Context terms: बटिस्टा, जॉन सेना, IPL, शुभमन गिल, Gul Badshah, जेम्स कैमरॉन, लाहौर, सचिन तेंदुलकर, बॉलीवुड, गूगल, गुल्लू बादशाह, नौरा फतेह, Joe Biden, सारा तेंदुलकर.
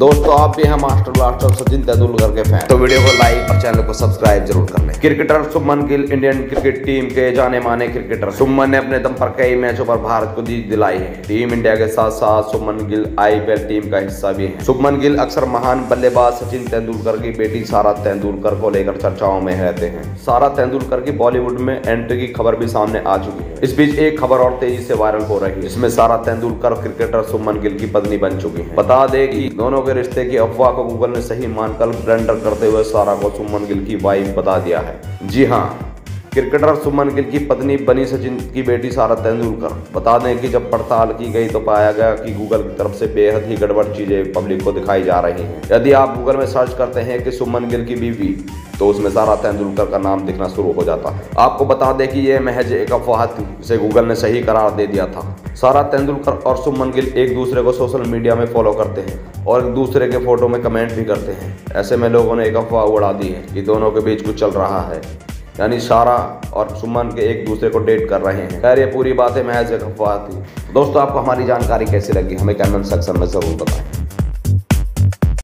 दोस्तों आप भी हैं मास्टर ब्लास्टर सचिन तेंदुलकर के फैन, तो वीडियो को लाइक और चैनल को सब्सक्राइब जरूर कर लें। Cricketer शुभमन गिल Indian cricket team के जाने माने क्रिकेटर शुभमन ने अपने दम पर कई मैचों पर भारत को जीत दिलाई है। टीम इंडिया के साथ साथ शुभमन गिल IPL टीम का हिस्सा भी है। शुभमन गिल अक्सर महान बल्लेबाज सचिन तेंदुलकर की बेटी सारा तेंदुलकर को लेकर चर्चाओं में रहते हैं। सारा तेंदुलकर की बॉलीवुड में एंट्री की खबर भी सामने आ चुकी है। इस बीच एक खबर और तेजी से वायरल हो रही है, इसमें सारा तेंदुलकर क्रिकेटर शुभमन गिल की पत्नी बन चुकी है। बता दें कि दोनों के रिश्ते की अफवाह को गूगल ने सही मानकर ब्लेंडर करते हुए सारा को शुभमन गिल की वाइफ बता दिया है। जी हाँ, क्रिकेटर शुभमन गिल की पत्नी बनी सचिन की बेटी सारा तेंदुलकर। बता दें कि जब पड़ताल की गई तो पाया गया कि गूगल की तरफ से बेहद ही गड़बड़ चीजें पब्लिक को दिखाई जा रही हैं। यदि आप गूगल में सर्च करते हैं कि शुभमन गिल की बीवी, तो उसमें सारा तेंदुलकर का नाम दिखना शुरू हो जाता है। आपको बता दें कि यह महज एक अफवाह थी, इसे गूगल ने सही करार दे दिया था। सारा तेंदुलकर और शुभमन गिल एक दूसरे को सोशल मीडिया में फॉलो करते हैं और एक दूसरे के फोटो में कमेंट भी करते हैं। ऐसे में लोगों ने एक अफवाह उड़ा दी है कि दोनों के बीच कुछ चल रहा है, यानी सारा और शुभमन के एक दूसरे को डेट कर रहे हैं। खैर, ये पूरी बातें महज एक अफवाह थी। दोस्तों, आपको हमारी जानकारी कैसी लगी, हमें कमेंट सेक्शन में ज़रूर बताएं।